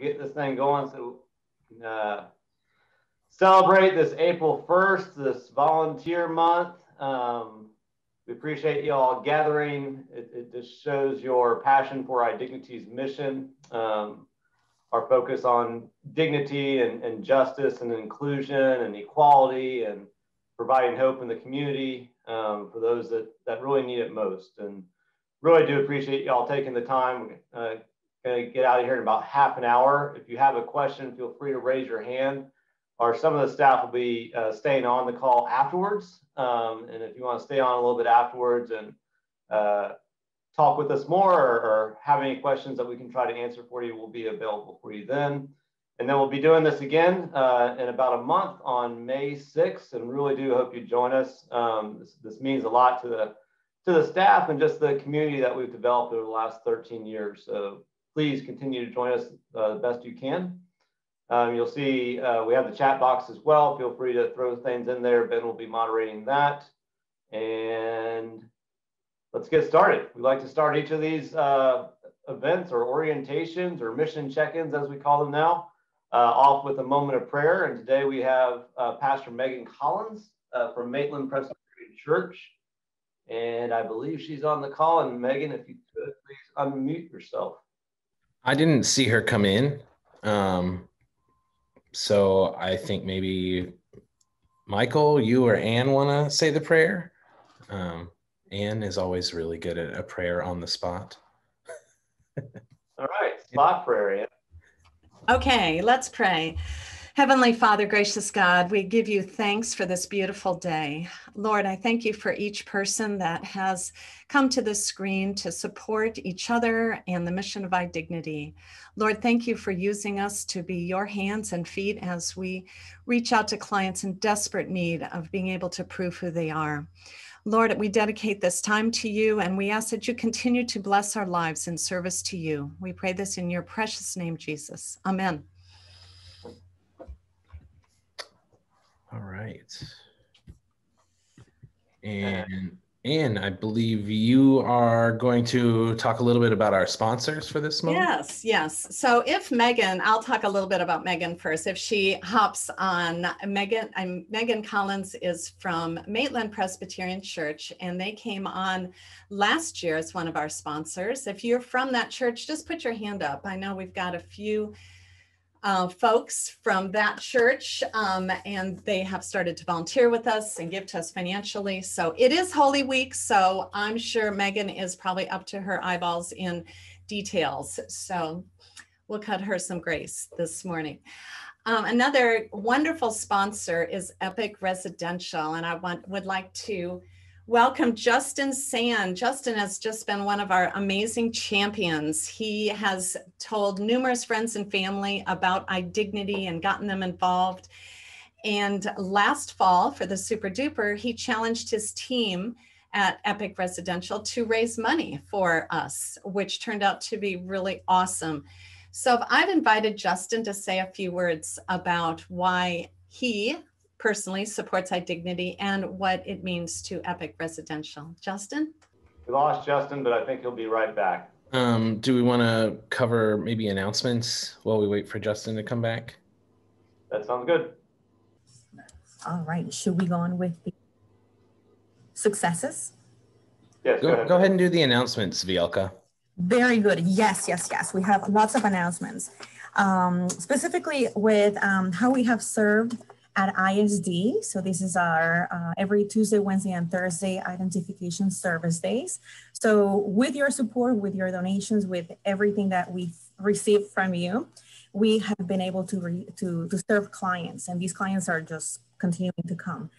get this thing going so we can celebrate this April 1st, this volunteer month. We appreciate you all gathering. It just shows your passion for iDignity's mission, our focus on dignity and justice and inclusion and equality and providing hope in the community for those that really need it most. And really do appreciate y'all taking the time. Gonna get out of here in about half an hour. If you have a question, feel free to raise your hand, or some of the staff will be staying on the call afterwards. And if you want to stay on a little bit afterwards and talk with us more or have any questions that we can try to answer for you, we'll be available for you then. And then we'll be doing this again in about a month on May 6th, and really do hope you join us. This means a lot to the staff and just the community that we've developed over the last 13 years. So please continue to join us the best you can. You'll see we have the chat box as well. Feel free to throw things in there. Ben will be moderating that. And let's get started. We like to start each of these events or orientations or mission check-ins, as we call them now, off with a moment of prayer. And today we have Pastor Megan Collins from Maitland Presbyterian Church. And I believe she's on the call. And Megan, if you could, please unmute yourself. I didn't see her come in. So I think maybe Michael, you or Anne want to say the prayer. Anne is always really good at a prayer on the spot. All right, spot prayer, Anne. Okay, let's pray. Heavenly Father, gracious God, we give you thanks for this beautiful day. Lord, I thank you for each person that has come to this screen to support each other and the mission of iDignity. Lord, thank you for using us to be your hands and feet as we reach out to clients in desperate need of being able to prove who they are. Lord, we dedicate this time to you, and we ask that you continue to bless our lives in service to you. We pray this in your precious name, Jesus. Amen. All right. And Anne, I believe you are going to talk a little bit about our sponsors for this moment. Yes, yes. So if Megan, I'll talk a little bit about Megan first. If she hops on, Megan Collins is from Maitland Presbyterian Church, and they came on last year as one of our sponsors. If you're from that church, just put your hand up. I know we've got a few folks from that church, and they have started to volunteer with us and give to us financially. So it is Holy Week, so I'm sure Megan is probably up to her eyeballs in details. So we'll cut her some grace this morning. Another wonderful sponsor is Epoch Residential, and I would like to welcome Justin Sand. Justin has just been one of our amazing champions. He has told numerous friends and family about iDignity and gotten them involved. And last fall for the Super Duper, he challenged his team at Epoch Residential to raise money for us, which turned out to be really awesome. So I've invited Justin to say a few words about why he personally supports iDignity and what it means to Epoch Residential. Justin? We lost Justin, but I think he'll be right back. Do we want to cover maybe announcements while we wait for Justin to come back? That sounds good. All right, should we go on with the successes? Yes, go ahead and do the announcements, Vielka. Very good, yes, yes, yes. We have lots of announcements. Specifically with how we have served at ISD. So this is our every Tuesday, Wednesday, and Thursday identification service days. So with your support, with your donations, with everything that we've received from you, we have been able to serve clients, and these clients are just continuing to come.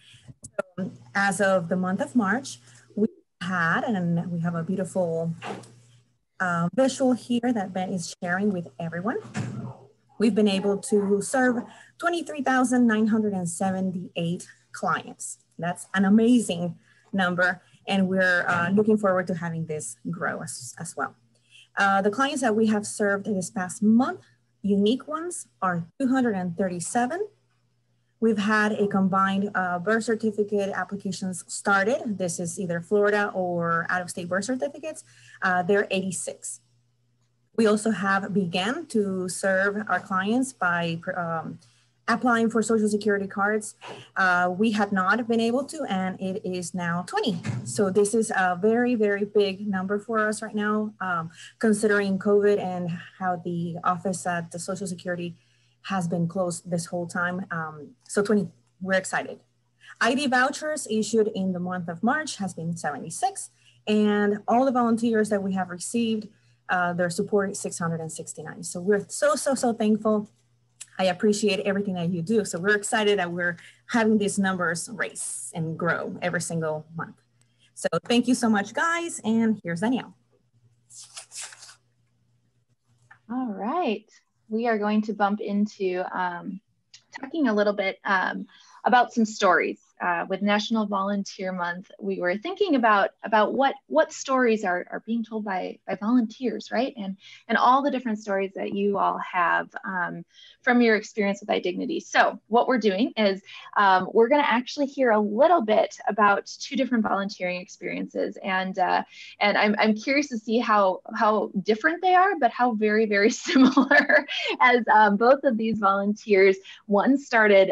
So as of the month of March, we had, and we have a beautiful visual here that Ben is sharing with everyone. We've been able to serve 23,978 clients. That's an amazing number, and we're looking forward to having this grow as well. The clients that we have served in this past month, unique ones, are 237. We've had a combined birth certificate applications started. This is either Florida or out-of-state birth certificates. They're 86. We also have began to serve our clients by applying for Social Security cards. We had not been able to, and it is now 20. So this is a very, very big number for us right now, considering COVID and how the office at the Social Security has been closed this whole time. So 20, we're excited. ID vouchers issued in the month of March has been 76, and all the volunteers that we have received, their support is 669. So we're so, so, so thankful. I appreciate everything that you do. So we're excited that we're having these numbers race and grow every single month. So thank you so much, guys. And here's Danielle. All right. We are going to bump into talking a little bit about some stories. With National Volunteer Month, we were thinking about what stories are being told by volunteers, right? And all the different stories that you all have from your experience with iDignity. So what we're doing is we're going to actually hear a little bit about two different volunteering experiences, and I'm curious to see how different they are, but how very, very similar, as both of these volunteers, one started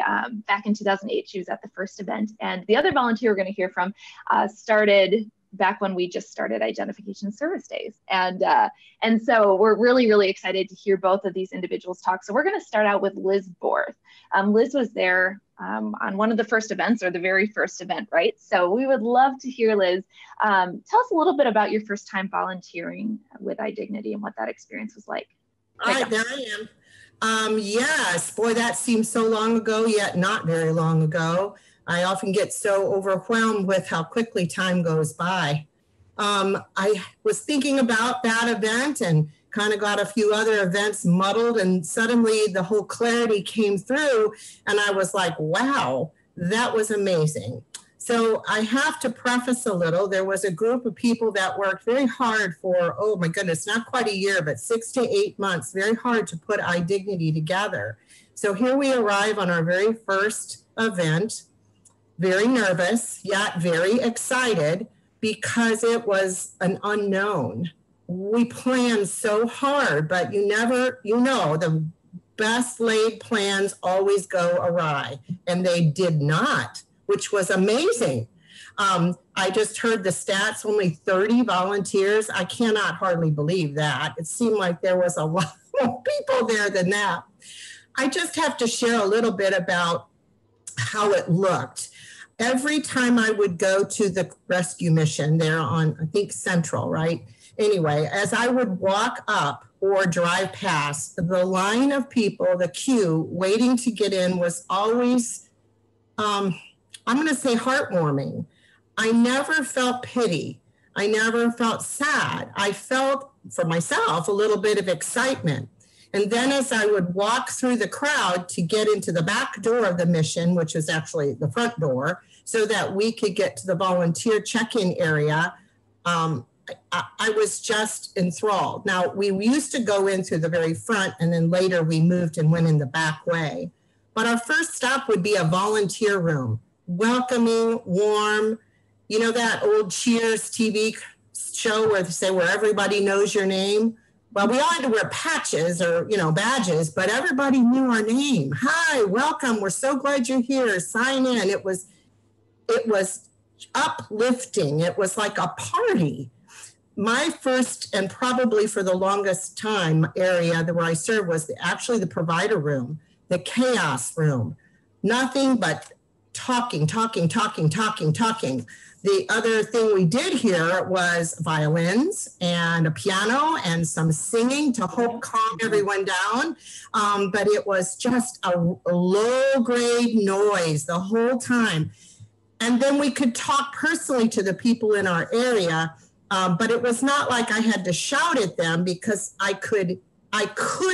back in 2008, she was at the first event, and the other volunteer we're going to hear from started back when we just started Identification Service Days. And so we're really, really excited to hear both of these individuals talk. So we're going to start out with Liz Borth. Liz was there on one of the first events, or the very first event, right? So we would love to hear, Liz, tell us a little bit about your first time volunteering with iDignity and what that experience was like. All right, there I am. Yes, boy, that seems so long ago, yet not very long ago. I often get so overwhelmed with how quickly time goes by. I was thinking about that event and kind of got a few other events muddled, and suddenly the whole clarity came through and I was like, wow, that was amazing. So I have to preface a little. There was a group of people that worked very hard for, oh my goodness, not quite a year, but 6 to 8 months, very hard to put iDignity together. So here we arrive on our very first event. Very nervous, yet very excited, because it was an unknown. We planned so hard, but you never, you know, the best laid plans always go awry, and they did not, which was amazing. I just heard the stats, only 30 volunteers. I cannot hardly believe that. It seemed like there was a lot more people there than that. I just have to share a little bit about how it looked. Every time I would go to the rescue mission there on, I think, Central, right? Anyway, as I would walk up or drive past, the line of people, the queue waiting to get in was always, I'm going to say, heartwarming. I never felt pity. I never felt sad. I felt, for myself, a little bit of excitement. And then as I would walk through the crowd to get into the back door of the mission, which was actually the front door, so that we could get to the volunteer check-in area, I was just enthralled. Now, we used to go in through the very front, and then later we moved and went in the back way. But our first stop would be a volunteer room, welcoming, warm, you know, that old Cheers TV show where they say, where everybody knows your name. Well, we all had to wear patches or, you know, badges, but everybody knew our name. Hi, welcome. We're so glad you're here. Sign in. It was uplifting. It was like a party. My first, and probably for the longest time, area that where I served was actually the provider room, the chaos room. Nothing but talking, talking, talking, talking, talking. The other thing we did here was violins and a piano and some singing to help calm everyone down. But it was just a low-grade noise the whole time. And then we could talk personally to the people in our area, but it was not like I had to shout at them, because I could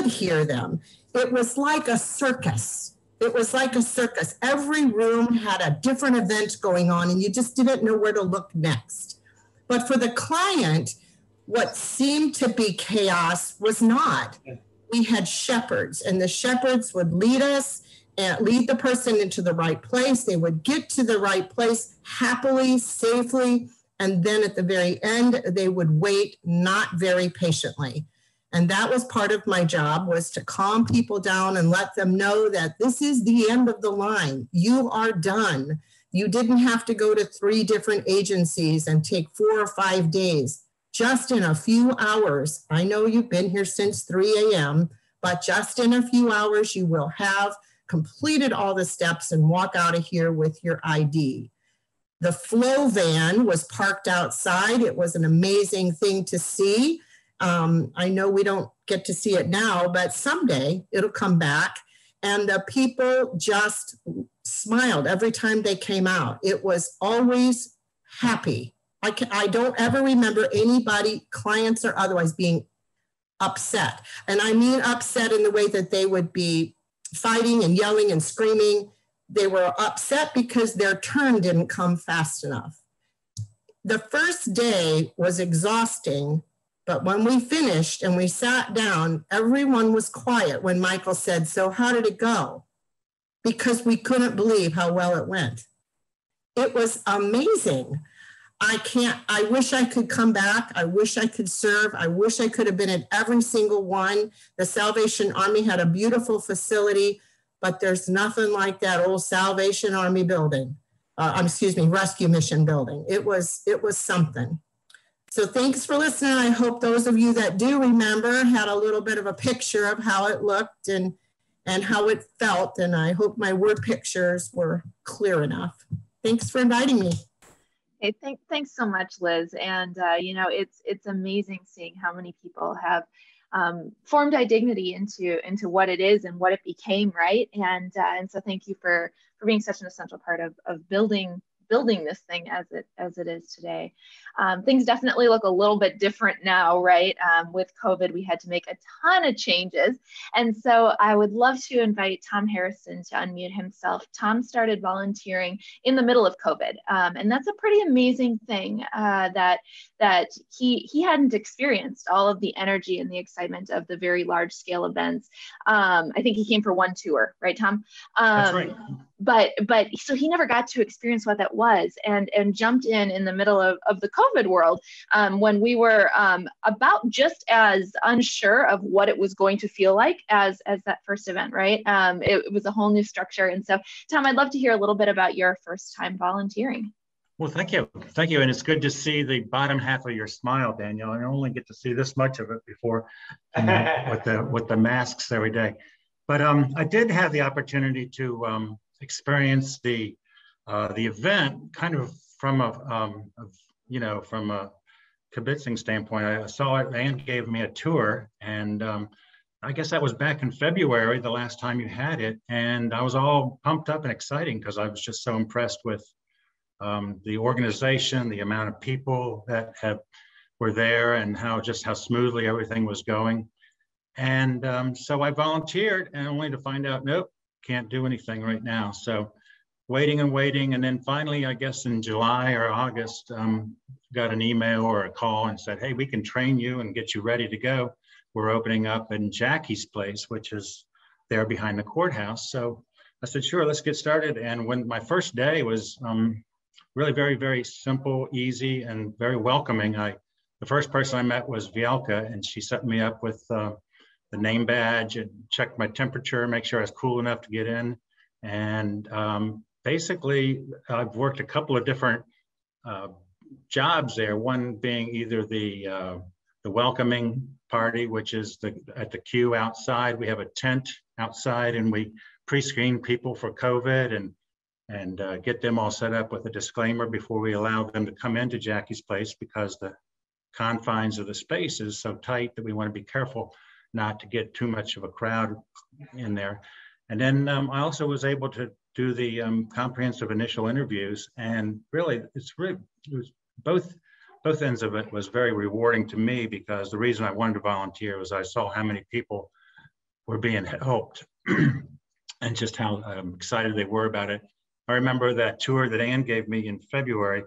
hear them. It was like a circus. It was like a circus. Every room had a different event going on, and you just didn't know where to look next. But for the client, what seemed to be chaos was not. We had shepherds, and the shepherds would lead us and lead the person into the right place. They would get to the right place happily, safely, and then at the very end, they would wait, not very patiently. And that was part of my job, was to calm people down and let them know that this is the end of the line. You are done. You didn't have to go to 3 different agencies and take 4 or 5 days. Just in a few hours, I know you've been here since 3 a.m., but just in a few hours, you will have completed all the steps and walk out of here with your ID. The flow van was parked outside. It was an amazing thing to see. I know we don't get to see it now, but someday it'll come back. And the people just smiled every time they came out. It was always happy. I don't ever remember anybody, clients or otherwise, being upset. And I mean upset in the way that they would be fighting and yelling and screaming. They were upset because their turn didn't come fast enough. The first day was exhausting. But when we finished and we sat down, everyone was quiet when Michael said, "So how did it go?" Because we couldn't believe how well it went. It was amazing. I wish I could come back. I wish I could serve. I wish I could have been at every single one. The Salvation Army had a beautiful facility, but there's nothing like that old Salvation Army building, Rescue Mission building. It was something. So thanks for listening. I hope those of you that do remember had a little bit of a picture of how it looked and how it felt. And I hope my word pictures were clear enough. Thanks for inviting me. Hey, thanks so much, Liz. And it's amazing seeing how many people have formed iDignity into what it is and what it became, right? And so thank you for being such an essential part of building this thing as it is today. Things definitely look a little bit different now, right? With COVID, we had to make a ton of changes. And so I would love to invite Tom Harrison to unmute himself. Tom started volunteering in the middle of COVID. And that's a pretty amazing thing that he hadn't experienced all of the energy and the excitement of the very large scale events. I think he came for one tour, right, Tom? That's right. But so he never got to experience what that was and jumped in the middle of the COVID world when we were about just as unsure of what it was going to feel like as that first event, right? It was a whole new structure. And so, Tom, I'd love to hear a little bit about your first time volunteering. Well, thank you. Thank you. And it's good to see the bottom half of your smile, Danielle. I only get to see this much of it before with the masks every day. But I did have the opportunity to experience the event kind of from a kibitzing standpoint. I saw it. Ann gave me a tour, and I guess that was back in February, the last time you had it, and I was all pumped up and exciting because I was just so impressed with the organization, the amount of people that were there, and how smoothly everything was going. And so I volunteered, and only to find out, nope, can't do anything right now. So waiting. And then finally, I guess in July or August, got an email or a call and said, hey, we can train you and get you ready to go. We're opening up in Jackie's place, which is there behind the courthouse. So I said, sure, let's get started. And when my first day was really very, very simple, easy, and very welcoming. The first person I met was Vielka, and she set me up with the name badge and checked my temperature, make sure I was cool enough to get in. And basically, I've worked a couple of different jobs there. One being either the welcoming party, which is at the queue outside. We have a tent outside, and we pre-screen people for COVID and get them all set up with a disclaimer before we allow them to come into Jackie's place, because the confines of the space is so tight that we want to be careful not to get too much of a crowd in there. And then I also was able to do the comprehensive initial interviews, and really, it was both ends of it was very rewarding to me, because the reason I wanted to volunteer was I saw how many people were being helped and just how excited they were about it. I remember that tour that Ann gave me in February,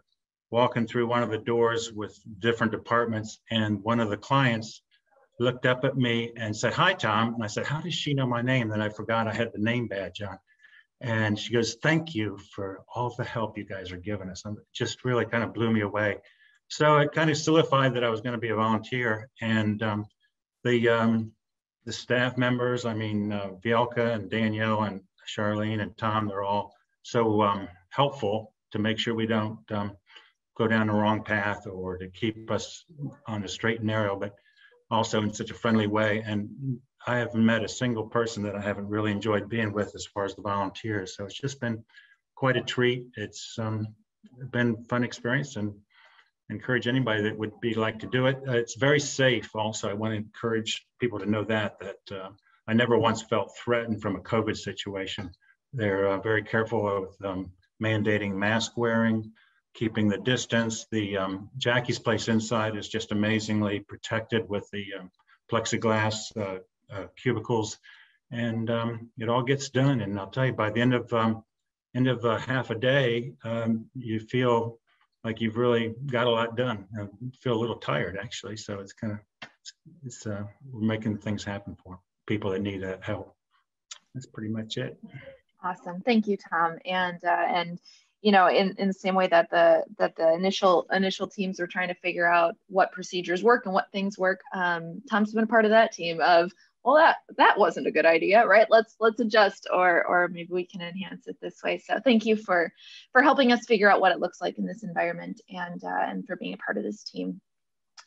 walking through one of the doors with different departments, and one of the clients looked up at me and said, hi, Tom. And I said, how does she know my name? Then I forgot I had the name badge on. And she goes, thank you for all the help you guys are giving us. And it just really kind of blew me away. So it kind of solidified that I was going to be a volunteer. And The staff members, I mean, Vielka and Danielle and Charlene and Tom, they're all so helpful to make sure we don't go down the wrong path or to keep us on the straight and narrow, but also in such a friendly way. And I haven't met a single person that I haven't really enjoyed being with as far as the volunteers. So it's just been quite a treat. It's been a fun experience, and encourage anybody that would be like to do it. It's very safe also. I want to encourage people to know that I never once felt threatened from a COVID situation. They're very careful with mandating mask wearing, keeping the distance. The Jackie's Place inside is just amazingly protected with the plexiglass cubicles, and it all gets done. And I'll tell you, by the end of half a day, you feel like you've really got a lot done. I feel a little tired actually, so it's kind of, we're making things happen for people that need that help. That's pretty much it. Awesome, thank you, Tom. And you know, in the same way that the initial teams were trying to figure out what procedures work and what things work, Tom's been a part of that team of, well, that wasn't a good idea, right? Let's adjust, or maybe we can enhance it this way. So thank you for helping us figure out what it looks like in this environment, and for being a part of this team.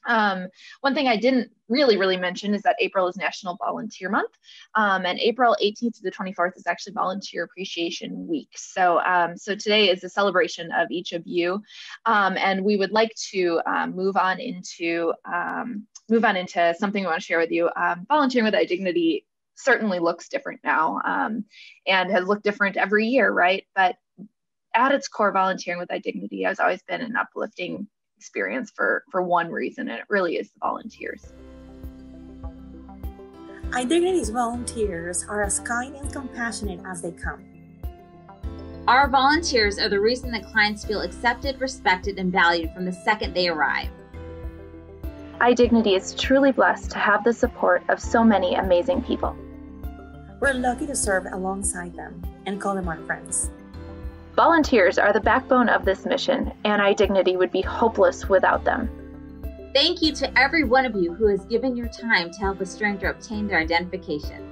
One thing I didn't really mention is that April is National Volunteer Month, and April 18th to the 24th is actually Volunteer Appreciation Week. So so today is a celebration of each of you, and we would like to move on into something we want to share with you. Volunteering with iDignity certainly looks different now, and has looked different every year, right? But at its core, volunteering with iDignity has always been an uplifting experience for one reason, and it really is the volunteers. iDignity's volunteers are as kind and compassionate as they come. Our volunteers are the reason that clients feel accepted, respected, and valued from the second they arrive. iDignity is truly blessed to have the support of so many amazing people. We're lucky to serve alongside them and call them our friends. Volunteers are the backbone of this mission, and iDignity would be hopeless without them. Thank you to every one of you who has given your time to help a stranger obtain their identification.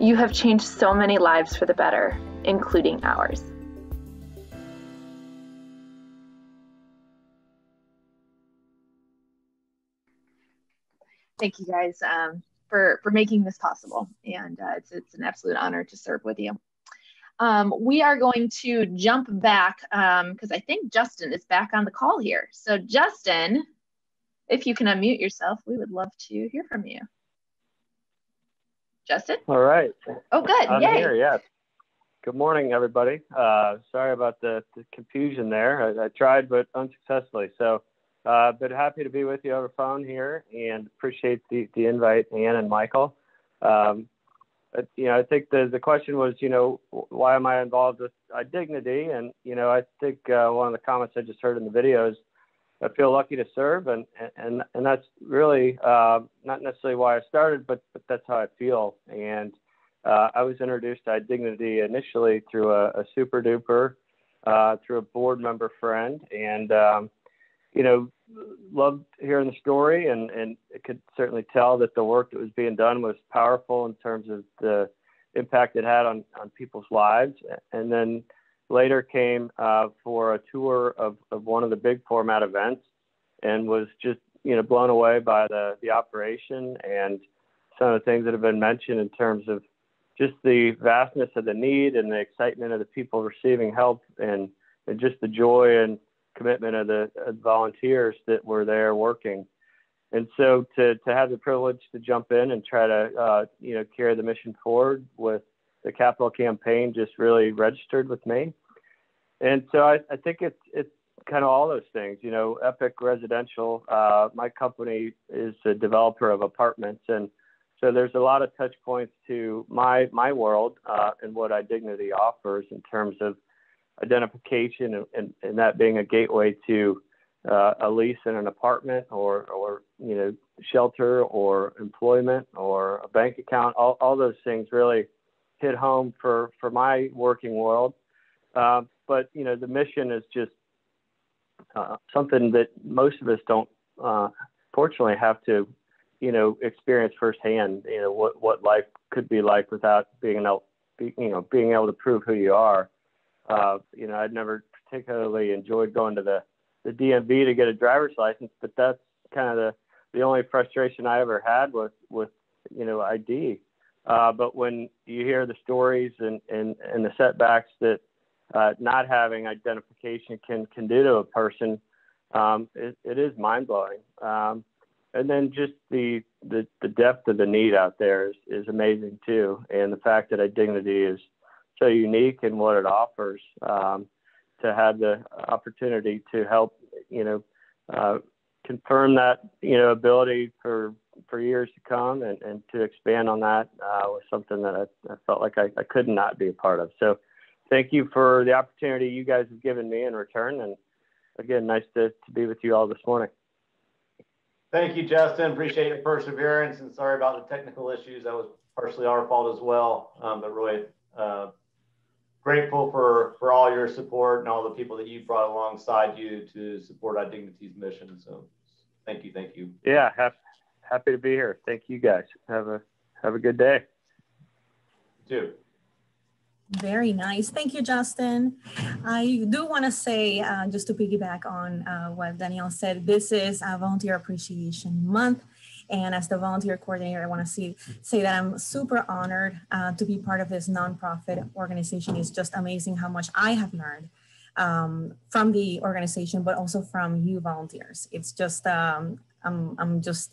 You have changed so many lives for the better, including ours. Thank you guys for making this possible, and it's an absolute honor to serve with you. We are going to jump back because I think Justin is back on the call here. So Justin, if you can unmute yourself, we would love to hear from you. Justin? All right. Oh, good. I'm here, yeah. Good morning, everybody. Sorry about the confusion there. I tried, but unsuccessfully. So but happy to be with you over phone here, and appreciate the invite, Ann and Michael. You know, I think the question was, you know, why am I involved with iDignity? And, you know, I think one of the comments I just heard in the video is, I feel lucky to serve. And that's really not necessarily why I started, but that's how I feel. And I was introduced to iDignity initially through a super duper, through a board member friend. And, you know, loved hearing the story, and it could certainly tell that the work that was being done was powerful in terms of the impact it had on people's lives. And then later came for a tour of one of the big format events, and was just, you know, blown away by the operation and some of the things that have been mentioned in terms of just the vastness of the need and the excitement of the people receiving help, and just the joy and commitment of the volunteers that were there working. And so to have the privilege to jump in and try to you know, carry the mission forward with the capital campaign just really registered with me. And so I think it's kind of all those things. You know, Epoch Residential, my company is a developer of apartments, and so there's a lot of touch points to my world and what iDignity offers in terms of identification, and that being a gateway to a lease in an apartment, or you know, shelter or employment or a bank account. All those things really hit home for my working world. But you know, the mission is just something that most of us don't fortunately have to you know, experience firsthand, you know, what life could be like without being able, being able to prove who you are. You know, I'd never particularly enjoyed going to the DMV to get a driver's license, but that's kind of the only frustration I ever had with, you know, ID. But when you hear the stories and the setbacks that not having identification can do to a person, it is mind-blowing. And then just the depth of the need out there is amazing too. And the fact that iDignity is so unique in what it offers, to have the opportunity to help, you know, confirm that, you know, ability for years to come, and to expand on that was something that I felt like I could not be a part of. So thank you for the opportunity you guys have given me in return. And again, nice to be with you all this morning. Thank you, Justin. Appreciate your perseverance, and sorry about the technical issues. That was partially our fault as well. But really grateful for all your support and all the people that you brought alongside you to support iDignity's mission. So thank you. Thank you. Yeah. Happy to be here. Thank you guys. Have a good day. You too. Very nice. Thank you, Justin. I do want to say, just to piggyback on what Danielle said, this is a Volunteer Appreciation Month. And as the volunteer coordinator, I want to say that I'm super honored to be part of this nonprofit organization. It's just amazing how much I have learned from the organization, but also from you volunteers. It's just, I'm just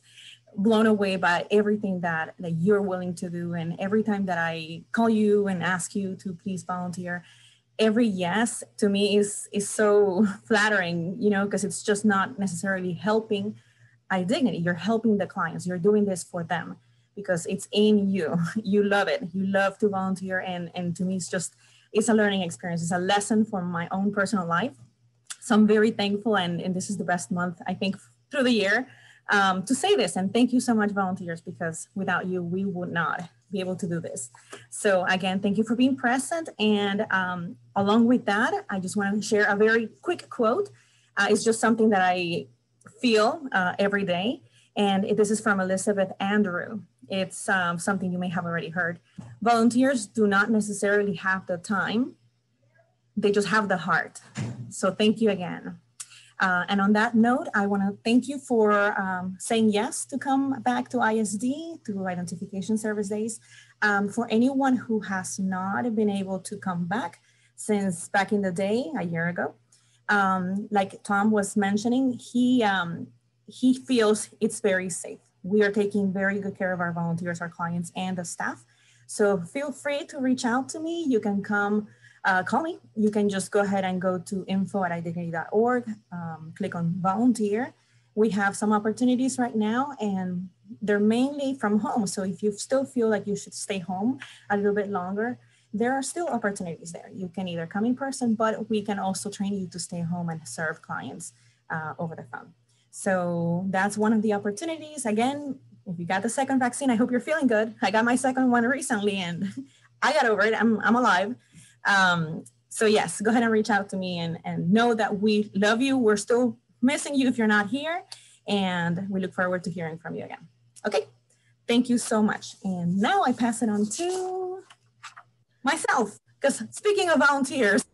blown away by everything that you're willing to do. And every time that I call you and ask you to please volunteer, every yes to me is so flattering, you know, because it's just not necessarily helping iDignity. You're helping the clients. You're doing this for them because it's in you. You love it. You love to volunteer. And to me, it's a learning experience. It's a lesson for my own personal life. So I'm very thankful. And this is the best month, I think, through the year to say this, and thank you so much, volunteers, because without you, we would not be able to do this. So again, thank you for being present. And along with that, I just want to share a very quick quote. It's just something that I feel every day. And this is from Elizabeth Andrew. It's something you may have already heard. Volunteers do not necessarily have the time. They just have the heart. So thank you again. And on that note, I want to thank you for saying yes to come back to ISD, to Identification Service Days. For anyone who has not been able to come back since back in the day, a year ago, like Tom was mentioning, he feels it's very safe. We are taking very good care of our volunteers, our clients, and the staff. So feel free to reach out to me. You can come. Call me. You can just go ahead and go to info@idignity.org, click on volunteer. We have some opportunities right now, and they're mainly from home. So if you still feel like you should stay home a little bit longer, there are still opportunities there. You can either come in person, but we can also train you to stay home and serve clients over the phone. So that's one of the opportunities. Again, if you got the second vaccine, I hope you're feeling good. I got my second one recently, and I got over it. I'm alive. So yes, go ahead and reach out to me and know that we love you. We're still missing you if you're not here, and we look forward to hearing from you again. Okay, thank you so much. And now I pass it on to myself, because speaking of volunteers,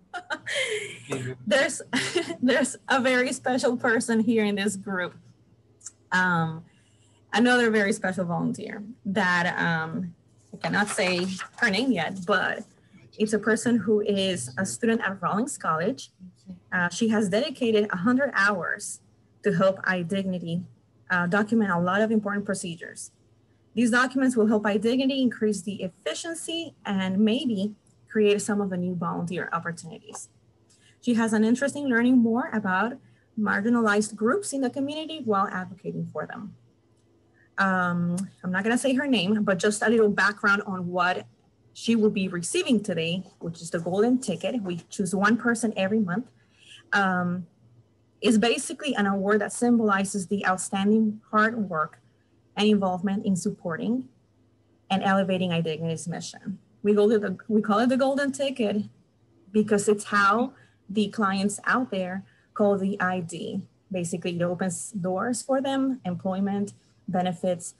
there's a very special person here in this group. Another very special volunteer that I cannot say her name yet, but it's a person who is a student at Rollins College. She has dedicated 100 hours to help iDignity document a lot of important procedures. These documents will help iDignity increase the efficiency and maybe create some of the new volunteer opportunities. She has an interest in learning more about marginalized groups in the community while advocating for them. I'm not gonna say her name, but just a little background on what she will be receiving today, which is the golden ticket. We choose one person every month. It's basically an award that symbolizes the outstanding hard work and involvement in supporting and elevating iDignity's mission. We call it the golden ticket because it's how the clients out there call the ID. Basically, it opens doors for them, employment, benefits,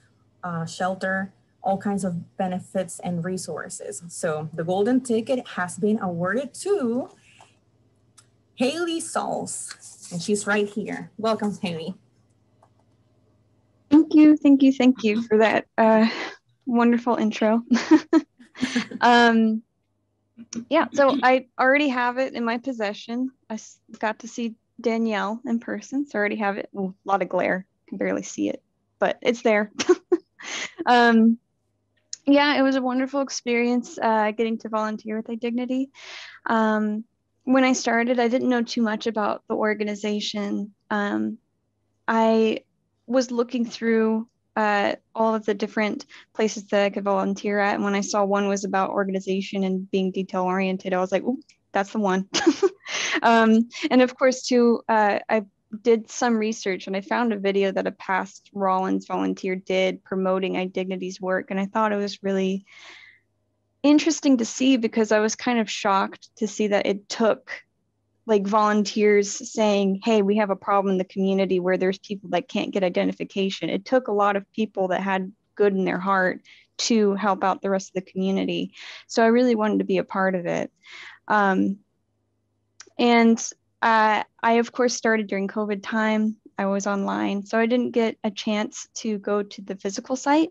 shelter, all kinds of benefits and resources. So the golden ticket has been awarded to Haley Sauls, and she's right here. Welcome, Haley. Thank you for that wonderful intro. Yeah, so I already have it in my possession. I got to see Danielle in person, so I already have it. Ooh, a lot of glare, I can barely see it, but it's there. Yeah, it was a wonderful experience getting to volunteer with iDignity. When I started, I didn't know too much about the organization. I was looking through all of the different places that I could volunteer at, and when I saw one was about organization and being detail-oriented, I was like, ooh, that's the one. And of course, too, I did some research and I found a video that a past Rollins volunteer did promoting iDignity's work. And I thought it was really interesting to see, because I was kind of shocked to see that it took like volunteers saying, hey, we have a problem in the community where there's people that can't get identification. It took a lot of people that had good in their heart to help out the rest of the community. So I really wanted to be a part of it. I, of course, started during COVID time. I was online, so I didn't get a chance to go to the physical site.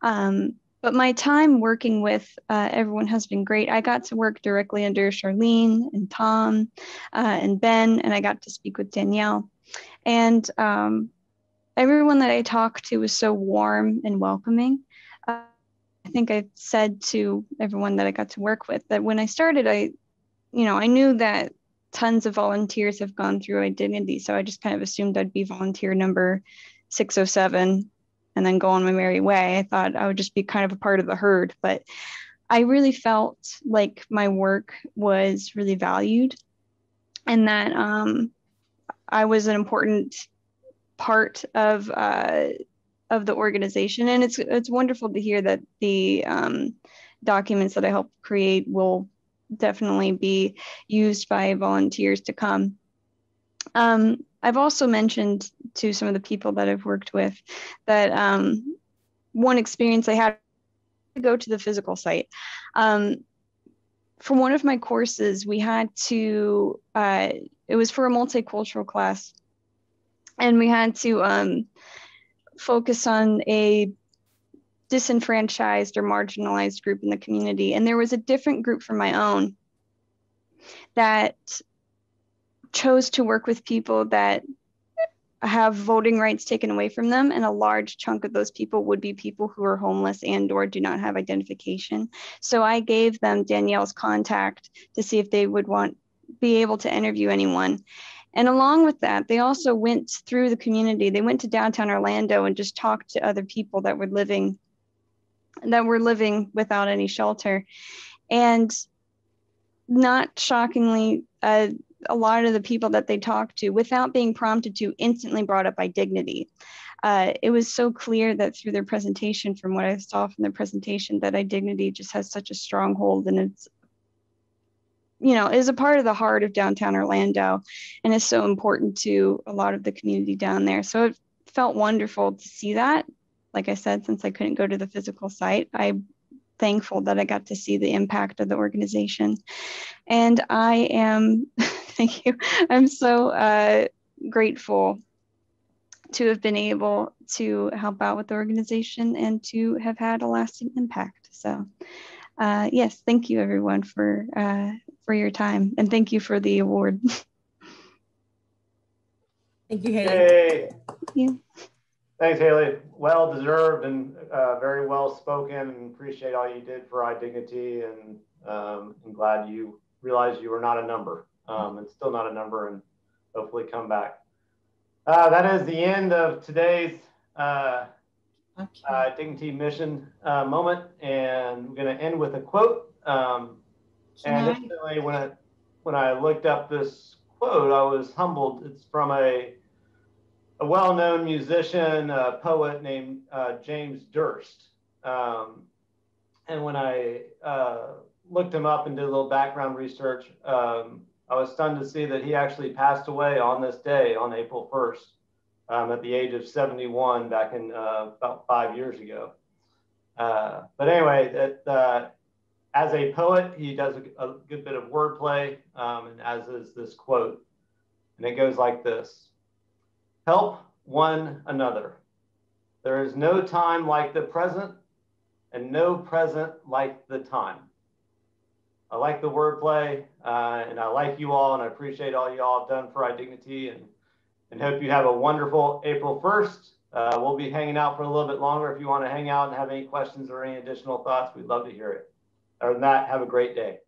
But my time working with everyone has been great. I got to work directly under Charlene and Tom and Ben, and I got to speak with Danielle. And everyone that I talked to was so warm and welcoming. I think I said to everyone that I got to work with that when I started, I knew that tons of volunteers have gone through iDignity, so I just kind of assumed I'd be volunteer number 607 and then go on my merry way. I thought I would just be kind of a part of the herd, but I really felt like my work was really valued and that I was an important part of the organization. And it's wonderful to hear that the documents that I helped create will definitely be used by volunteers to come. I've also mentioned to some of the people that I've worked with that one experience I had to go to the physical site. For one of my courses, we had to, it was for a multicultural class, and we had to focus on a disenfranchised or marginalized group in the community. And there was a different group from my own that chose to work with people that have voting rights taken away from them. And a large chunk of those people would be people who are homeless and or do not have identification. So I gave them Danielle's contact to see if they would be able to interview anyone. And along with that, they also went through the community. They went to downtown Orlando and just talked to other people that were living without any shelter. And not shockingly, a lot of the people that they talked to, without being prompted to, instantly brought up iDignity. It was so clear that through their presentation, from what I saw from their presentation, that iDignity just has such a stronghold, and it's, is a part of the heart of downtown Orlando and is so important to a lot of the community down there. So it felt wonderful to see that. Like I said, since I couldn't go to the physical site, I'm thankful that I got to see the impact of the organization. And I am, thank you, I'm so grateful to have been able to help out with the organization and to have had a lasting impact. So yes, thank you everyone for your time, and thank you for the award. Thank you, Haley. Yay. Thank you. Thanks, Haley. Well deserved and very well spoken, and appreciate all you did for iDignity, and I'm glad you realized you were not a number and still not a number, and hopefully come back. That is the end of today's iDignity mission moment, and I'm going to end with a quote. And instantly, when I looked up this quote, I was humbled. It's from a well-known musician, a poet named James Durst. And when I looked him up and did a little background research, I was stunned to see that he actually passed away on this day, on April 1st, at the age of 71 back in about 5 years ago. But anyway, that as a poet, he does a good bit of wordplay, and as is this quote. And it goes like this: help one another. There is no time like the present, and no present like the time. I like the wordplay, and I like you all, and I appreciate all you all have done for iDignity, and hope you have a wonderful April 1st. We'll be hanging out for a little bit longer. If you want to hang out and have any questions or any additional thoughts, we'd love to hear it. Other than that, have a great day.